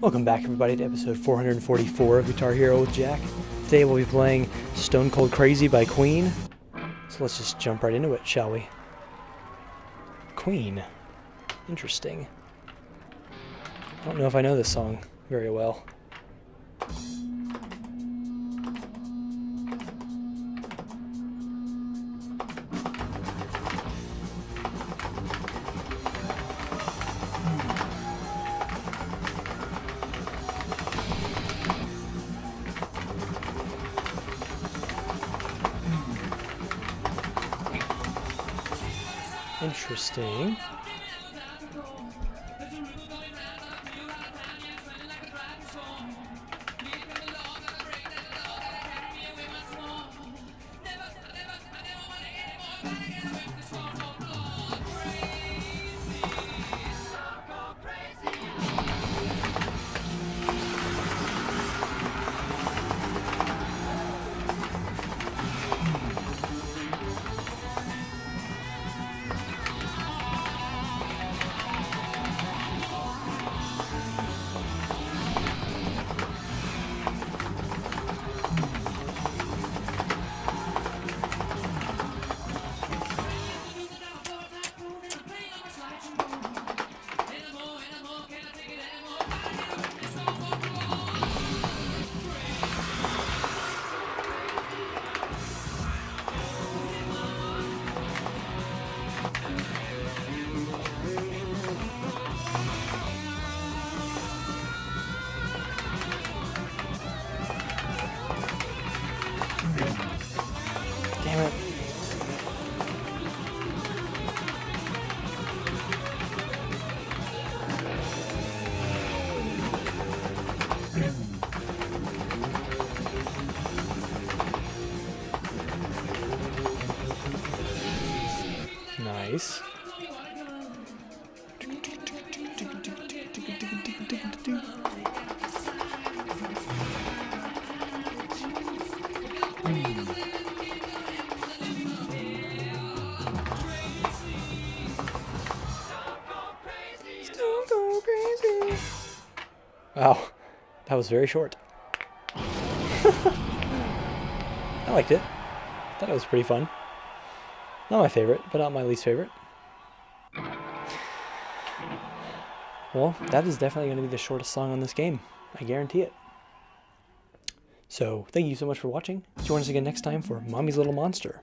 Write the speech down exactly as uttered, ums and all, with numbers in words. Welcome back everybody to episode four hundred forty-four of Guitar Hero with Jack. Today we'll be playing Stone Cold Crazy by Queen. So let's just jump right into it, shall we? Queen. Interesting. I don't know if I know this song very well. Interesting. Nice. Don't go crazy. Wow, that was very short. I liked it. Thought it was pretty fun. Not my favorite, but not my least favorite. Well, that is definitely going to be the shortest song on this game. I guarantee it. So, thank you so much for watching. Join us again next time for Mommy's Little Monster.